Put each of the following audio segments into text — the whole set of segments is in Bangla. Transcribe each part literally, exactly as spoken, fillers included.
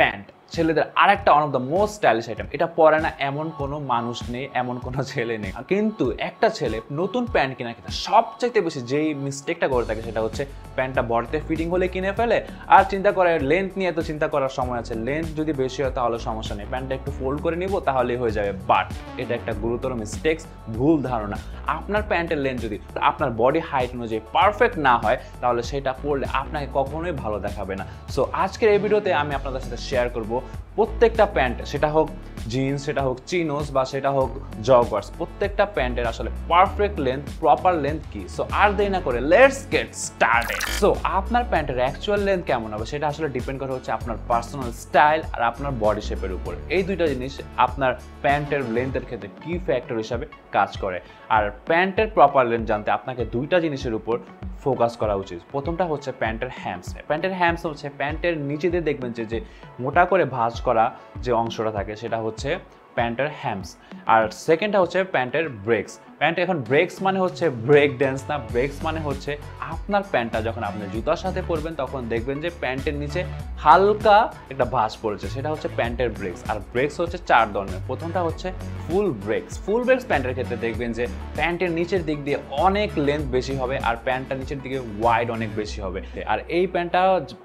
প্যান্ট ছেলেদের আরেকটা one of the most stylish item. এটা পরে না এমন কোনো মানুষ নেই, এমন কোনো ছেলে নেই। কিন্তু একটা ছেলে নতুন প্যান্ট কেনা কিনা সবচেয়ে বেশি যেই মিস্টেকটা করে থাকে সেটা হচ্ছে প্যান্টটা বডিতে ফিটিং হলে কিনে ফেলে আর চিন্তা করে লেন্থ নিয়ে, তো চিন্তা করার সময় আছে, লেন্থ যদি বেশি হয় তাহলে সমস্যা নেই, প্যান্টটা একটু ফোল্ড করে নিব তাহলেই হয়ে যাবে। বাট এটা একটা গুরুতর মিস্টেক্স, ভুল ধারণা। আপনার প্যান্টের লেন্থ যদি আপনার বডি হাইট অনুযায়ী পারফেক্ট না হয় তাহলে সেটা পরলে আপনাকে কখনোই ভালো দেখাবে না। সো আজকের এই ভিডিওতে আমি আপনাদের সাথে শেয়ার করবো প্রত্যেকটা প্যান্ট, সেটা হোক জিন্স, সেটা হোক চিনোস বা সেটা হোক জগার্স, প্রত্যেকটা প্যান্টের আসলে পারফেক্ট লেন্থ, প্রপার লেন্থ কি। সো আর দেরি না করে লেটস গেট স্টার্টেড। সো আপনার প্যান্টের অ্যাকচুয়াল লেন্থ কেমন হবে সেটা আসলে ডিপেন্ড করে হচ্ছে আপনার পার্সোনাল স্টাইল আর আপনার বডি শেপের উপর। এই দুইটা জিনিস আপনার প্যান্টের লেন্থের ক্ষেত্রে কি ফ্যাক্টর হিসাবে কাজ করে। আর প্যান্টের প্রপার লেন্থ জানতে আপনাকে দুইটা জিনিসের উপর ফোকাস করা উচিত। প্রথমটা হচ্ছে প্যান্টের হ্যামস। প্যান্টের হ্যামস হচ্ছে প্যান্টের নিচেদের দেখবেন যে যে মোটা করে ভাঁজ করা যে অংশটা থাকে সেটা হচ্ছে প্যান্টের হ্যামস। আর সেকেন্ডটা হচ্ছে প্যান্টের ব্রেকস। প্যান্ট এখন ব্রেকস মানে হচ্ছে ব্রেক ড্যান্স না, ব্রেকস মানে হচ্ছে আপনার প্যান্টটা যখন আপনি জুতার সাথে পরবেন তখন দেখবেন যে প্যান্টের নিচে হালকা একটা ভাঁজ পড়েছে, সেটা হচ্ছে প্যান্টের ব্রেকস। আর ব্রেকস হচ্ছে চার ধরনের। প্রথমটা হচ্ছে ফুল ব্রেকস। ফুল ব্রেকস প্যান্টের ক্ষেত্রে দেখবেন যে প্যান্টের নিচের দিক দিয়ে অনেক লেন্থ বেশি হবে আর প্যান্টটা নিচের দিকে ওয়াইড অনেক বেশি হবে। আর এই প্যান্টটা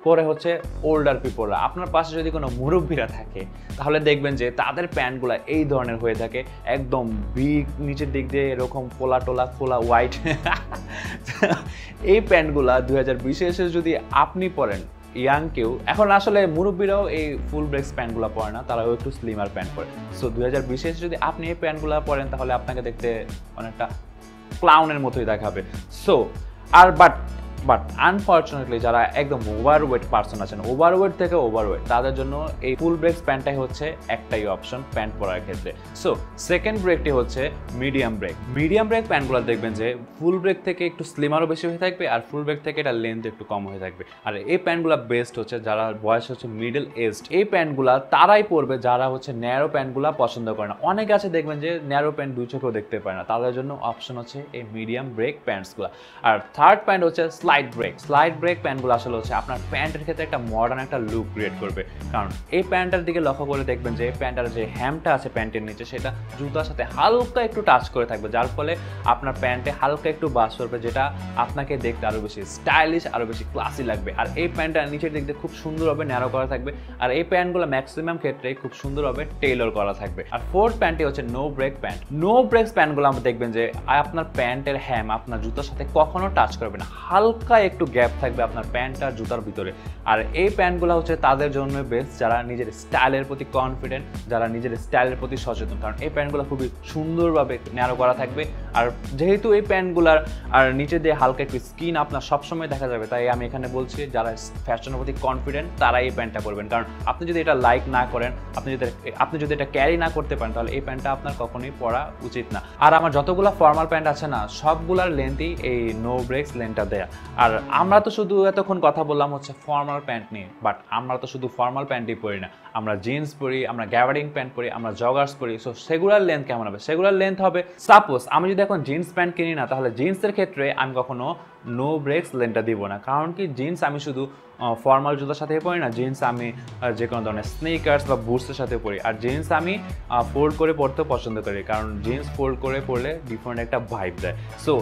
পরে হচ্ছে ওল্ডার পিপলরা। আপনার পাশে যদি কোনো মুরব্বীরা থাকে তাহলে দেখবেন যে তাদের প্যান্টগুলো এই ধরনের হয়ে থাকে, একদম বিগ, নিচের দিক দিয়ে এরকম ফোলা টোলা খোলা হোয়াইট। এই প্যান্টগুলা দুই হাজার বিশে এসে যদি আপনি পরেন, ইয়াং কেউ, এখন আসলে মুরব্বীরাও এই ফুল ব্রেক্স প্যান্টগুলো পরে না, তারাও একটু স্লিমার প্যান্ট পরে। সো দুই হাজার বিশে এসে যদি আপনি এই প্যান্টগুলো পরেন তাহলে আপনাকে দেখতে অনেকটা ক্লাউনের মতোই দেখাবে। সো আর বাট বাট আনফর্চুনেটলি যারা একদম ওভারওয়েট পার্সন আছেন, ওভারওয়েট থেকে ওভারওয়েট, তাদের জন্য এই ফুল ব্রেক প্যান্টটাই হচ্ছে একটাই অপশন প্যান্ট পরার ক্ষেত্রে। সো সেকেন্ড ব্রেকটি হচ্ছে মিডিয়াম ব্রেক। মিডিয়াম ব্রেক প্যান্টগুলো দেখবেন যে ফুল ব্রেক থেকে একটু স্লিমারও বেশি হয়ে থাকবে আর ফুল ব্রেক থেকে এটা লেন্থ একটু কম হয়ে থাকবে। আর এই প্যান্টগুলো বেস্ট হচ্ছে যারা বয়স হচ্ছে মিডল এজড। এই প্যান্টগুলো তারাই পরবে যারা হচ্ছে ন্যারো প্যান্টগুলো পছন্দ করে না। অনেকে আছে দেখবেন যে ন্যারো প্যান্ট দুই চোখেও দেখতে পায় না, তাদের জন্য অপশন হচ্ছে এই মিডিয়াম ব্রেক প্যান্টসগুলো। আর থার্ড প্যান্ট হচ্ছে স্লাইড ব্রেক। স্লাইড ব্রেক প্যান্টগুলো আসলে হচ্ছে আপনার প্যান্টের ক্ষেত্রে একটা মডার্ন একটা লুক ক্রিয়েট করবে, কারণ এই প্যান্টটার দিকে লক্ষ্য করে দেখবেন যে প্যান্টটার যে হ্যামটা আছে প্যান্টের নিচে সেটা জুতার সাথে হালকা একটু টাচ করে থাকবে, যার ফলে আপনার প্যান্টে হালকা একটু বাস পড়বে, যেটা আপনাকে দেখতে আরও বেশি স্টাইলিশ, আরও বেশি ক্লাসি লাগবে। আর এই প্যান্টটা নিচের দিক দিয়ে খুব সুন্দরভাবে ন্যারো করা থাকবে। আর এই প্যান্টগুলো ম্যাক্সিমাম ক্ষেত্রে খুব সুন্দরভাবে টেইলর করা থাকবে। আর ফোর্থ প্যান্টটি হচ্ছে no break pant. No break প্যান্টগুলো আমরা দেখবেন যে আপনার প্যান্টের হ্যাম আপনার জুতার সাথে কখনো টাচ করবে না, হালকা একটু গ্যাপ থাকবে আপনার প্যান্ট আর জুতার ভিতরে। আর এই প্যান্টগুলো হচ্ছে তাদের জন্য বেস্ট যারা নিজের স্টাইলের প্রতি কনফিডেন্ট, যারা নিজের স্টাইলের প্রতি সচেতন, কারণ এই প্যান্টগুলো খুবই সুন্দরভাবে ন্যারো করা থাকবে। আর যেহেতু এই প্যান্টগুলোর আর নিচে দিয়ে হালকা একটু স্কিন আপনার সবসময় দেখা যাবে, তাই আমি এখানে বলছি যারা ফ্যাশনের প্রতি কনফিডেন্ট তারা এই প্যান্টটা করবেন, কারণ আপনি যদি এটা লাইক না করেন, আপনি যদি আপনি যদি এটা ক্যারি না করতে পারেন তাহলে এই প্যান্টটা আপনার কখনোই পরা উচিত না। আর আমার যতগুলো ফর্মাল প্যান্ট আছে না সবগুলোর লেন্থই এই নো ব্রেকস লেন্থটা দেয়া। আর আমরা তো শুধু এতক্ষণ কথা বললাম হচ্ছে ফর্মাল প্যান্ট নিয়ে, বাট আমরা তো শুধু ফর্মাল প্যান্টই পরি না, আমরা জিন্স পরি, আমরা গ্যাবার্ডিং প্যান্ট পরি, আমরা জগার্স পরি। সো সেগুলার লেন্থ কেমন হবে? সেগুলার লেন্থ হবে, সাপোজ আমি যদি এখন জিন্স প্যান্ট কিনি না তাহলে জিন্সের ক্ষেত্রে আমি কখনো নো ব্রেকস লেন্থটা দিব না, কারণ কি জিন্স আমি শুধু ফর্মাল জুতার সাথে পরি না, জিন্স আমি যে কোনো ধরনের স্নিকার্স বা বুটসের সাথে পরি। আর জিন্স আমি ফোল্ড করে পরতেও পছন্দ করি, কারণ জিন্স ফোল্ড করে পরলে ডিফারেন্ট একটা ভাইব দেয়। সো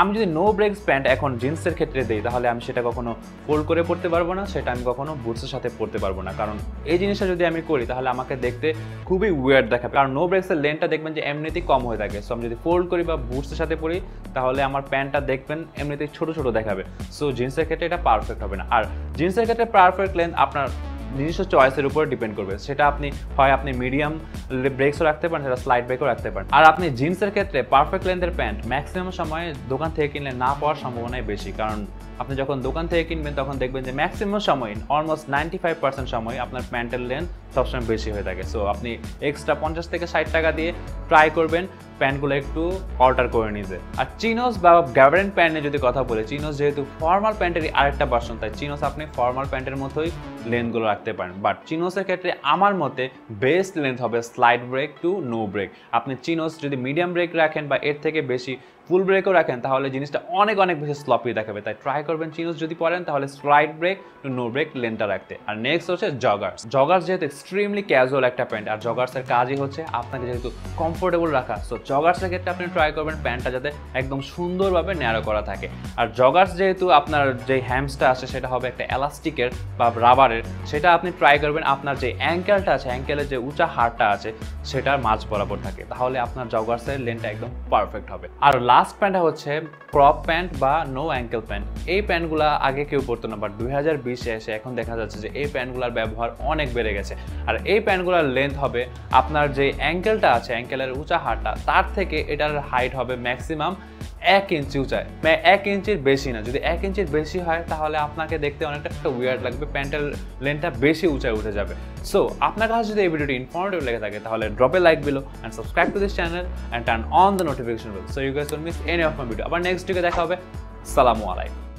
আমি যদি নো ব্রেকস প্যান্ট এখন জিন্সের ক্ষেত্রে দিই তাহলে আমি সেটা কখনো ফোল্ড করে পরতে পারবো না, সেটা আমি কখনো বুটসের সাথে পরতে পারবো না, কারণ এই জিনিসটা যদি আমি করি তাহলে আমাকে দেখতে খুবই ওয়ার্ড দেখাবে, কারণ নো ব্রেকসের লেন্থটা দেখবেন যে এমনিতেই কম হয়ে থাকে। সো আমি যদি ফোল্ড করি বা বুটসের সাথে পরি তাহলে আমার প্যান্টটা দেখবেন এমনিতেই ছোটো ছোটো দেখাবে। সো জিন্সের ক্ষেত্রে এটা পারফেক্ট হবে না। আর জিন্সের ক্ষেত্রে পারফেক্ট লেন্থ আপনার নিজস্ব চয়েসের উপর ডিপেন্ড করবে, সেটা আপনি হয় আপনি মিডিয়াম ব্রেকসও রাখতে পারেন, সেটা স্লাইড ব্রেকও রাখতে পারেন। আর আপনি জিন্সের ক্ষেত্রে পারফেক্ট লেন্থের প্যান্ট ম্যাক্সিমাম সময়ে দোকান থেকে কিনলে না পাওয়ার সম্ভাবনাই বেশি, কারণ আপনি যখন দোকান থেকে কিনবেন তখন দেখবেন যে ম্যাক্সিমাম সময় অলমোস্ট নাইনটি ফাইভ পার্সেন্ট সময় আপনার প্যান্টের লেন্থ সবসময় বেশি হয়ে থাকে। সো আপনি এক্সট্রা পঞ্চাশ থেকে ষাট টাকা দিয়ে ট্রাই করবেন প্যান্টগুলো একটু অল্টার করে নিতে। আর চিনোস বা গ্যাবার্ডিং প্যান্টে যদি কথা বলে, চিনোস যেহেতু ফর্মাল প্যান্টেরই আরেকটা ভার্সন, তাই চিনোস আপনি ফর্মাল প্যান্টের মতোই লেন্থগুলো রাখতে পারেন। বাট চিনোসের ক্ষেত্রে আমার মতে বেস্ট লেন্থ হবে slide break to no break. আপনি চিনোস যদি মিডিয়াম ব্রেক রাখেন বা এর থেকে বেশি ফুল ব্রেকও রাখেন তাহলে জিনিসটা অনেক অনেক বেশি স্লপি দেখাবে। তাই ট্রাই করবেন চিনোস যদি পরেন তাহলে stride break to no break লেনটা রাখতে। আর নেক্সট হচ্ছে জগার্স। জগার্স যেহেতু এক্সট্রিমলি ক্যাজুয়াল একটা প্যান্ট, আর জগার্সের কাজই হচ্ছে আপনাকে যেহেতু কমফোর্টেবল রাখা, সো জগার্সের ক্ষেত্রে আপনি ট্রাই করবেন প্যান্টটা যাতে একদম সুন্দরভাবে ন্যারো করা থাকে। আর জগার্স যেহেতু আপনার যে হ্যামসটা আছে সেটা হবে একটা এলাস্টিকের বা রাবারের, সেটা আপনি ট্রাই করবেন আপনার যে অ্যাঙ্কেলটা আছে, অ্যাঙ্কেলের যে উঁচা হাড়টা আছে সেটার মাঝ বরাবর থাকে, তাহলে আপনার জগার্সের লেনটা একদম পারফেক্ট হবে। আর লাস্ট প্যান্টটা হচ্ছে ক্রপ প্যান্ট বা নো অ্যাঙ্কেল প্যান্ট। এই প্যান্টগুলো আগে কেউ পরতো না, বাট দুই হাজার বিশে এসে এখন দেখা যাচ্ছে যে এই প্যান্টগুলোর ব্যবহার অনেক বেড়ে গেছে। আর এই প্যান্টগুলোর লেন্থ হবে আপনার যে অ্যাঙ্কেলটা আছে, অ্যাঙ্কেলের উঁচা হাড়টা, তার থেকে এটার হাইট হবে ম্যাক্সিমাম এক ইঞ্চি উঁচায়, এক ইঞ্চির বেশি না। যদি এক ইঞ্চির বেশি হয় তাহলে আপনাকে দেখতে অনেকটা একটা উইয়ার্ড লাগবে, প্যান্টের লেনটা বেশি উঁচায় উঠে যাবে। সো আপনার কাছে যদি এই ভিডিওটি ইনফর্মেটিভ লেগে থাকে তাহলে drop a like below and subscribe to this channel and turn on the notification bell so you guys don't miss any of my video. আবার নেক্সট উইকে দেখা হবে। আসসালামু আলাইকুম।